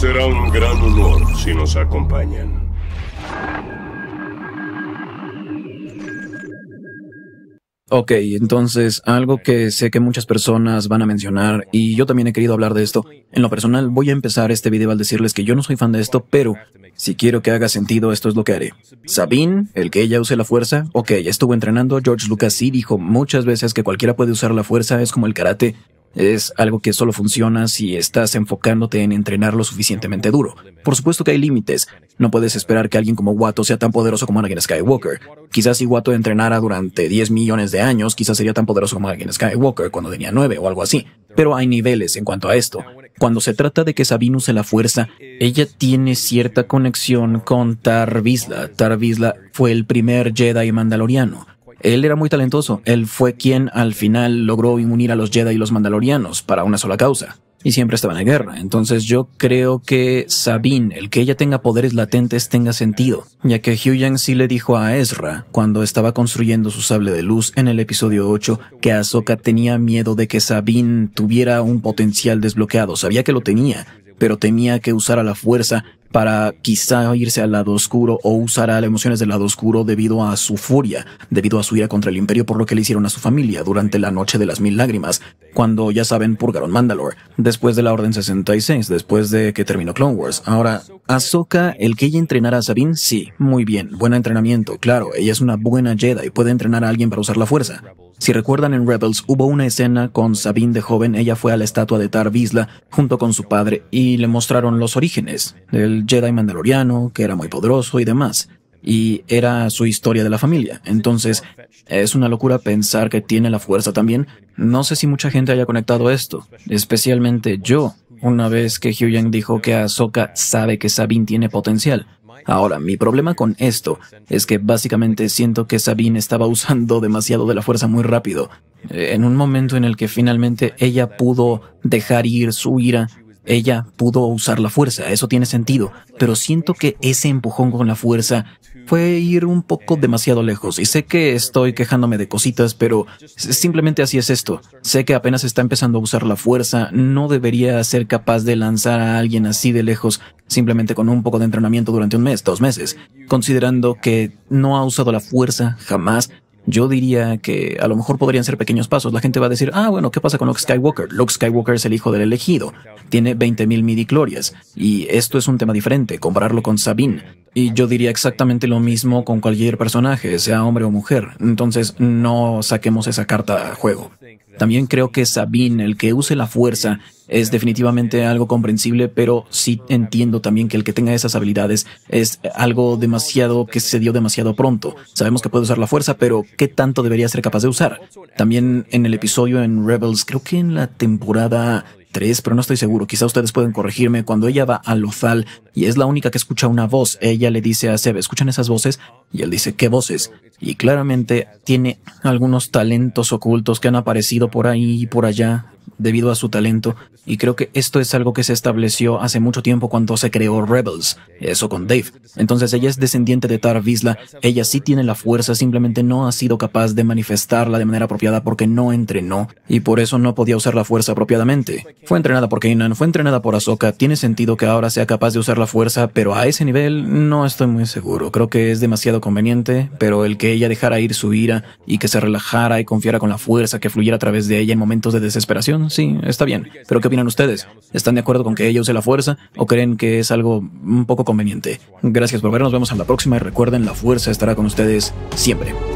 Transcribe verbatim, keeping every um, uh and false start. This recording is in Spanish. Será un gran honor si nos acompañan. Ok, entonces algo que sé que muchas personas van a mencionar, y yo también he querido hablar de esto. En lo personal, voy a empezar este video al decirles que yo no soy fan de esto, pero si quiero que haga sentido, esto es lo que haré. Sabine, el que ella use la fuerza, ok, estuvo entrenando. George Lucas sí dijo muchas veces que cualquiera puede usar la fuerza, es como el karate. Es algo que solo funciona si estás enfocándote en entrenar lo suficientemente duro. Por supuesto que hay límites. No puedes esperar que alguien como Watto sea tan poderoso como Anakin Skywalker. Quizás si Watto entrenara durante diez millones de años, quizás sería tan poderoso como Anakin Skywalker cuando tenía nueve o algo así. Pero hay niveles en cuanto a esto. Cuando se trata de que Sabine use la fuerza, ella tiene cierta conexión con Tarre Vizsla. Tarre Vizsla fue el primer Jedi mandaloriano. Él era muy talentoso. Él fue quien al final logró unir a los Jedi y los mandalorianos para una sola causa. Y siempre estaban en guerra. Entonces yo creo que Sabine, el que ella tenga poderes latentes, tenga sentido. Ya que Huyang sí le dijo a Ezra, cuando estaba construyendo su sable de luz en el episodio ocho, que Ahsoka tenía miedo de que Sabine tuviera un potencial desbloqueado. Sabía que lo tenía, pero temía que usara la fuerza para quizá irse al lado oscuro o usar a las emociones del lado oscuro debido a su furia, debido a su ira contra el imperio por lo que le hicieron a su familia durante la noche de las mil lágrimas, cuando, ya saben, purgaron Mandalore, después de la Orden sesenta y seis, después de que terminó Clone Wars. Ahora, Ahsoka, el que ella entrenara a Sabine, sí, muy bien, buen entrenamiento, claro, ella es una buena Jedi y puede entrenar a alguien para usar la fuerza. Si recuerdan, en Rebels hubo una escena con Sabine de joven. Ella fue a la estatua de Tarre Vizsla junto con su padre y le mostraron los orígenes del Jedi mandaloriano, que era muy poderoso y demás. Y era su historia de la familia. Entonces, es una locura pensar que tiene la fuerza también. No sé si mucha gente haya conectado esto, especialmente yo, una vez que Huyang dijo que Ahsoka sabe que Sabine tiene potencial. Ahora, mi problema con esto es que básicamente siento que Sabine estaba usando demasiado de la fuerza muy rápido. En un momento en el que finalmente ella pudo dejar ir su ira, ella pudo usar la fuerza, eso tiene sentido. Pero siento que ese empujón con la fuerza fue ir un poco demasiado lejos. Y sé que estoy quejándome de cositas, pero simplemente así es esto. Sé que apenas está empezando a usar la fuerza, no debería ser capaz de lanzar a alguien así de lejos, simplemente con un poco de entrenamiento durante un mes, dos meses. Considerando que no ha usado la fuerza jamás, yo diría que a lo mejor podrían ser pequeños pasos. La gente va a decir, ah, bueno, ¿qué pasa con Luke Skywalker? Luke Skywalker es el hijo del elegido. Tiene veinte mil midi-clorias. Y esto es un tema diferente, compararlo con Sabine. Y yo diría exactamente lo mismo con cualquier personaje, sea hombre o mujer. Entonces, no saquemos esa carta a juego. También creo que Sabine, el que use la fuerza, es definitivamente algo comprensible, pero sí entiendo también que el que tenga esas habilidades es algo demasiado que se dio demasiado pronto. Sabemos que puede usar la fuerza, pero ¿qué tanto debería ser capaz de usar? También en el episodio en Rebels, creo que en la temporada tres, pero no estoy seguro, quizá ustedes pueden corregirme, cuando ella va a Lothal y es la única que escucha una voz, ella le dice a Seb, ¿escuchan esas voces? Y él dice, ¿qué voces? Y claramente tiene algunos talentos ocultos que han aparecido por ahí y por allá debido a su talento, y creo que esto es algo que se estableció hace mucho tiempo cuando se creó Rebels, eso con Dave. Entonces ella es descendiente de Tarre Vizsla, ella sí tiene la fuerza, simplemente no ha sido capaz de manifestarla de manera apropiada porque no entrenó, y por eso no podía usar la fuerza apropiadamente. Fue entrenada por Kanan, fue entrenada por Ahsoka, tiene sentido que ahora sea capaz de usar la fuerza, pero a ese nivel no estoy muy seguro, creo que es demasiado conveniente, pero el que ella dejara ir su ira, y que se relajara y confiara con la fuerza que fluyera a través de ella en momentos de desesperación, sí, está bien. Pero ¿qué opinan ustedes? ¿Están de acuerdo con que ella use la fuerza o creen que es algo un poco conveniente? Gracias por vernos, nos vemos en la próxima y recuerden, la fuerza estará con ustedes siempre.